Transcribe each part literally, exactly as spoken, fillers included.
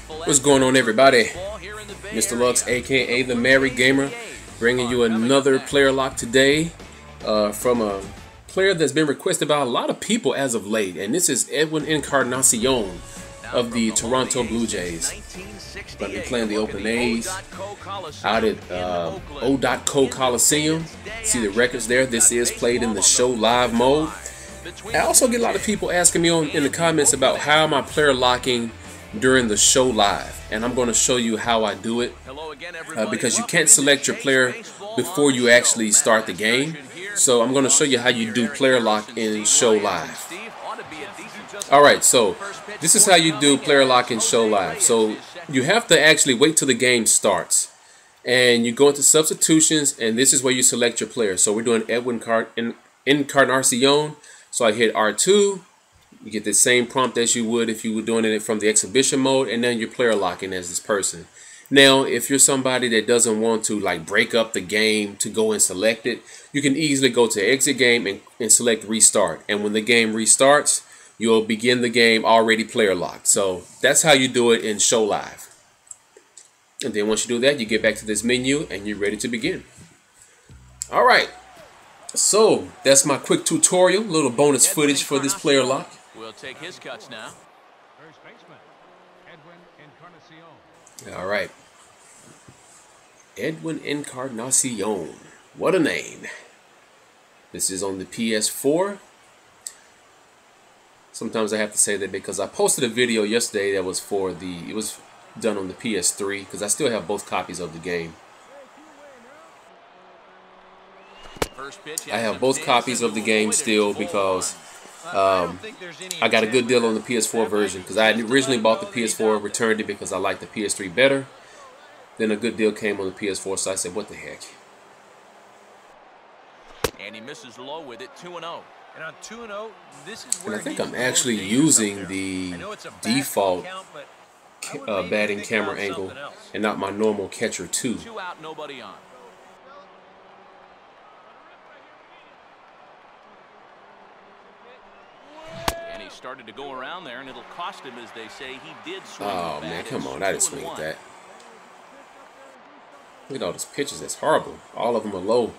What's going on, everybody? Mister Lux, aka the Merry Gamer, bringing you another player lock today uh, from a player that's been requested by a lot of people as of late, and this is Edwin Encarnacion of the Toronto Blue Jays. Going to be playing the Open A's out at uh, O. Co Coliseum. See the records there. This is played in the show live mode. I also get a lot of people asking me on in the comments about how am I player locking during the show live, and I'm going to show you how I do it uh, because you can't select your player before you actually start the game. So I'm going to show you how you do player lock in show live. Alright, so this is how you do player lock in show live. So you have to actually wait till the game starts, and you go into substitutions, and this is where you select your player. So we're doing Edwin Encarnacion. So I hit R two, you get the same prompt as you would if you were doing it from the exhibition mode, and then you're player locking as this person. Now, if you're somebody that doesn't want to like break up the game to go and select it, you can easily go to exit game and, and select restart. And when the game restarts, you'll begin the game already player locked. So that's how you do it in show live. And then once you do that, you get back to this menu and you're ready to begin. All right. So that's my quick tutorial, little bonus footage for this player lock. We'll take his cuts now. First baseman, Edwin Encarnacion. All right, Edwin Encarnacion. What a name! This is on the P S four. Sometimes I have to say that because I posted a video yesterday that was for the. It was done on the P S three because I still have both copies of the game. I have both copies of the game still because um, I got a good deal on the P S four version, because I originally bought the P S four, returned it because I liked the P S three better. Then a good deal came on the P S four, so I said, what the heck? And he misses low with it, two and oh. And on two and oh, this is where I think I'm actually using the default uh, batting camera angle and not my normal catcher two. Two out, nobody on. Started to go around there, and it'll cost him, as they say. He did swing. Oh man, come on! I didn't swing at that. Look at all these pitches. That's horrible. All of them are low.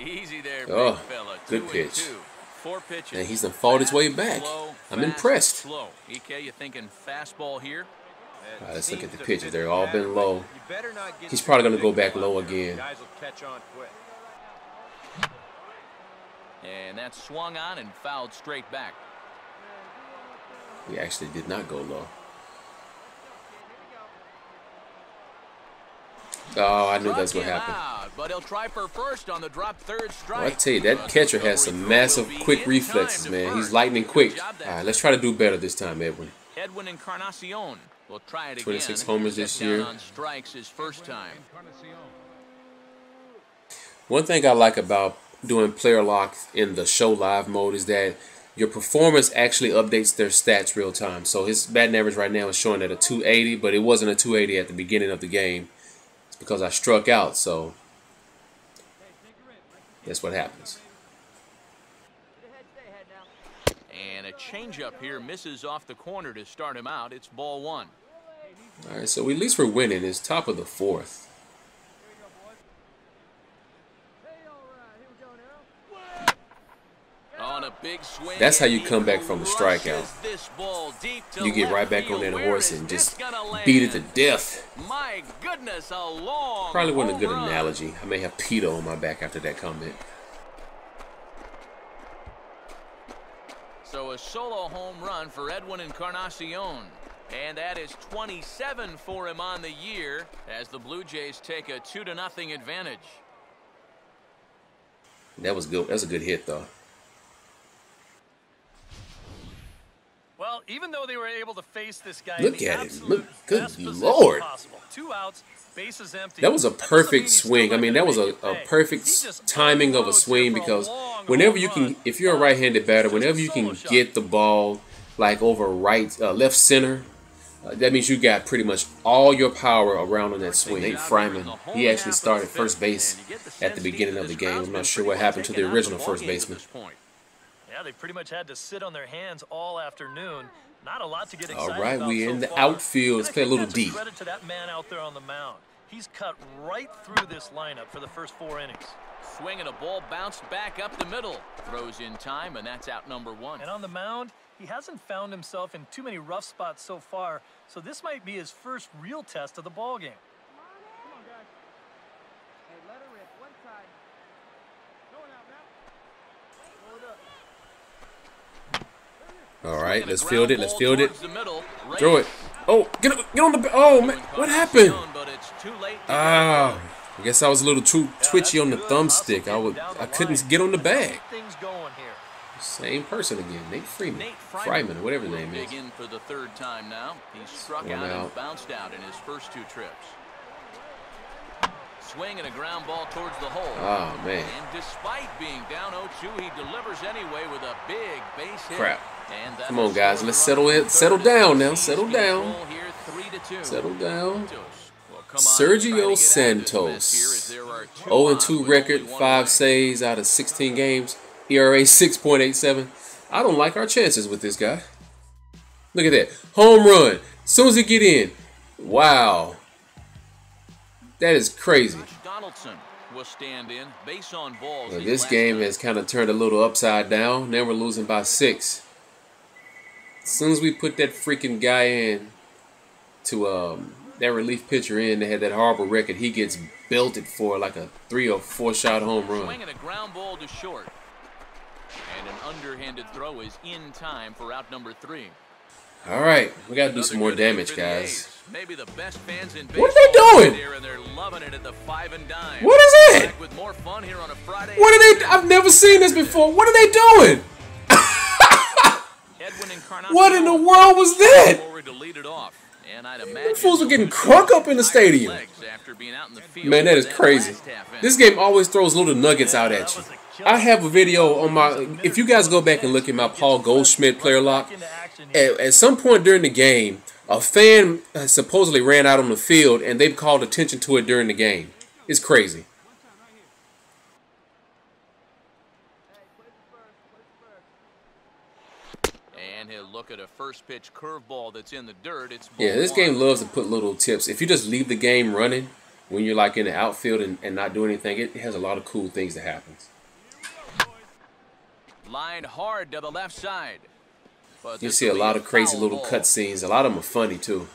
Easy there, oh, big fella. Good pitch. Four pitches. And he's done fought his way back. I'm impressed. All right, let's look at the pitches. They're all been low. He's probably going to go back low again. And that swung on and fouled straight back. He actually did not go low. Oh, I knew that's what happened. But he'll try for first on the drop third strike. Well, I tell you, that catcher has some massive quick reflexes, man. He's lightning quick. All right, let's try to do better this time, Edwin. Edwin Encarnacion will try it again. twenty-six homers this year. On strikes his first time. One thing I like about doing player lock in the show live mode is that your performance actually updates their stats real time. So his batting average right now is showing at a two eighty, but it wasn't a two eighty at the beginning of the game. It's because I struck out, so that's what happens. And a changeup here misses off the corner to start him out. It's ball one. All right, so at least we're winning. It's top of the fourth. Big swing. That's how you come back from a strikeout. You get right back on that horse and just beat it to death. My goodness, a long Probably wasn't a good analogy. I may have Peter on my back after that comment. So a solo home run for Edwin Encarnacion. And that is twenty-seven for him on the year as the Blue Jays take a two to nothing advantage. That was good. That was a good hit, though. Well, even though they were able to face this guy, look at him. Look, good Lord. Two outs, bases empty. That was a perfect swing. I mean, that was a, a perfect timing of a swing, because whenever you can, if you're a right-handed batter, whenever you can get the ball like over right, uh, left center, uh, that means you got pretty much all your power around on that swing. Nate Freiman, he actually started first base at the beginning of the game. I'm not sure what happened to the original first baseman. Yeah, they pretty much had to sit on their hands all afternoon. Not a lot to get excited about. All right, we're in the outfield. Let's play a little D. Credit to that man out there on the mound. He's cut right through this lineup for the first four innings. Swinging a ball bounced back up the middle. Throws in time, and that's out number one. And on the mound, he hasn't found himself in too many rough spots so far, so this might be his first real test of the ball game. All right, let's field it. Let's field it. Throw it. Oh, get on, get on the. Oh man, what happened? Ah, I guess I was a little too twitchy on the thumbstick. I would, I couldn't get on the bag. Same person again, Nate Freiman, Freiman, whatever his name is. For the third time now, he struck out and bounced out in his first two trips. Swing and a ground ball towards the hole. Oh man! And despite being down oh two, he delivers anyway with a big base hit. Crap! Come on, guys, let's settle it. Settle down now. Settle down. Settle down. Sergio Santos, oh and two record, five saves out of sixteen games. E R A six point eight seven. I don't like our chances with this guy. Look at that. Home run. As soon as it get in. Wow. That is crazy. Donaldson will stand in based on balls. Now, this game has kind of turned a little upside down. Now we're losing by six. As soon as we put that freaking guy in to um, that relief pitcher in that had that horrible record, he gets belted for like a three or four shot home run. Swinging a ground ball to short. And an underhanded throw is in time for out number three. All right, we got to do some more damage, guys. Maybe the best fans in baseball. What are they doing? What is it? What are they? I've never seen this before. What are they doing? What in the world was that? The fools were getting crunk up in the stadium. Man, that is crazy. This game always throws little nuggets out at you. I have a video on my, if you guys go back and look at my Paul Goldschmidt player lock, at, at some point during the game, a fan supposedly ran out on the field and they've called attention to it during the game. It's crazy. And he'll look at a first pitch curveball that's in the dirt. It's yeah, this game loves to put little tips. If you just leave the game running when you're like in the outfield and, and not do anything, it has a lot of cool things that happens. Lined hard to the left side. But you see a lot of crazy little cutscenes. A lot of them are funny too. All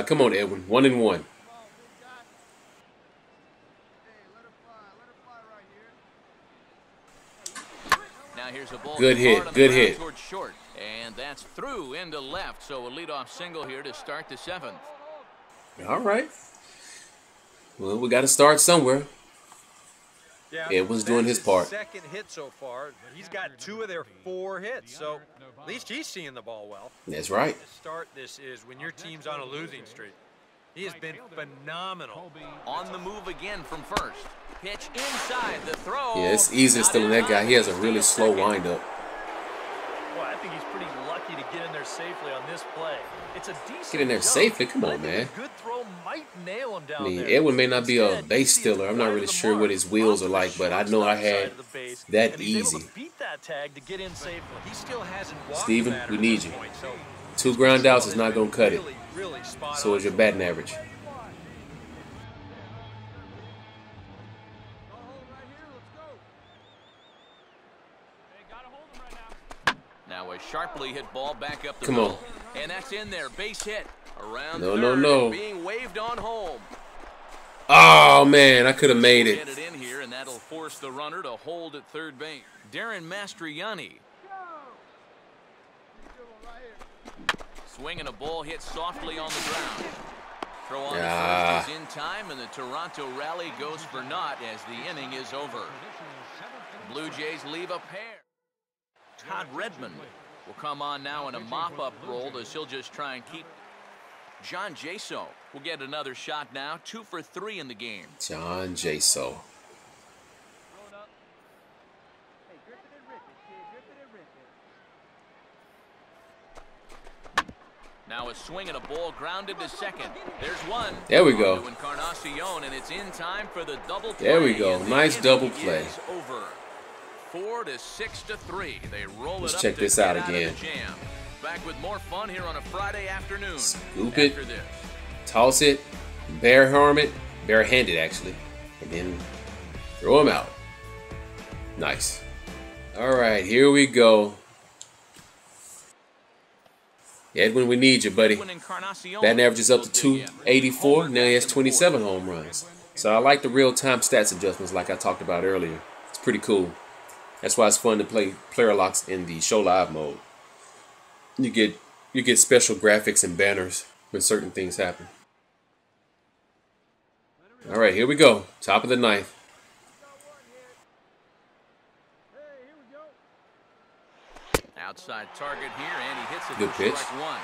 right, come on, Edwin. One and one. Now here's a ball. Good hit. Good hit. Short, and that's through into left. So a leadoff single here to start the seventh. All right. Well, we got to start somewhere. Yeah, Edwin's doing his part. Second hit so far. He's got two of their four hits, so at least he's seeing the ball well. That's right. The start this is when your team's on a losing streak. He has been phenomenal. On the move again from first. Pitch inside the throw. Yeah, it's easy stealing that guy. He has a really slow windup. Well, I think he's pretty lucky to get in there safely on this play. It's a decent. Get in there safely. Come on, man. Good throw might nail him down. I mean, Edwin may not be a base stealer. I'm not really sure what his wheels are like, but I know I had that easy. Steven, we need you. Two ground outs is not going to cut it. So is your batting average. Now a sharply hit ball back up the Come on. And that's in there. Base hit. Around no, no, no. Being waved on home. Oh, man. I could have made it. Get it in here, and that'll force the runner to hold at third base. Darren Mastriani. Swinging a ball hit softly on the ground. Throw on ah. the first is in time, and the Toronto rally goes for naught as the inning is over. Blue Jays leave a pair. Todd Redmond will come on now in a mop-up role as he'll just try and keep. John Jaso will get another shot now. Two for three in the game. John Jaso. Now a swing and a ball grounded to second. There's one. There we go. Encarnacion, and it's in time for the double play. There we go. Nice double play. Over. Four to six to three. They roll it up. Let's check this out again. Back with more fun here on a Friday afternoon. Scoop it, toss it, bare arm it, bare hand it actually, and then throw him out. Nice. All right, here we go. Edwin, we need you, buddy. Batting average is up to two eighty-four. Now he has twenty-seven home runs. So I like the real-time stats adjustments like I talked about earlier. It's pretty cool. That's why it's fun to play player locks in the show live mode. You get you get special graphics and banners when certain things happen. All right, here we go. Top of the ninth. Outside target here, and he hits it. Good pitch. One.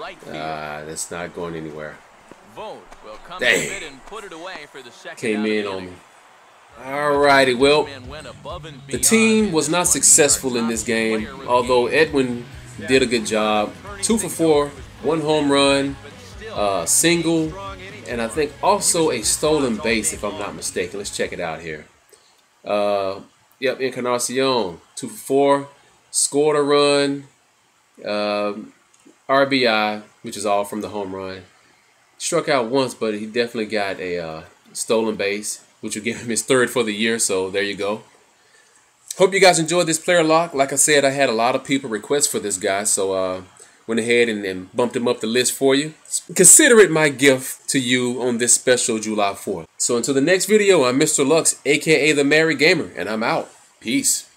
Right field. Ah, that's not going anywhere. Vote will come in and put it away for the second. Came in on me. All righty, well, the team was not successful in this game, although Edwin did a good job. Two for four, one home run, uh, single, and I think also a stolen base, if I'm not mistaken. Let's check it out here. Uh, yep, Encarnacion, two for four, scored a run, uh, R B I, which is all from the home run. Struck out once, but he definitely got a uh, stolen base, which will give him his third for the year, so there you go. Hope you guys enjoyed this player lock. Like I said, I had a lot of people request for this guy, so uh went ahead and, and bumped him up the list for you. Consider it my gift to you on this special July fourth. So until the next video, I'm Mister Lux, a k a the Merry Gamer, and I'm out. Peace.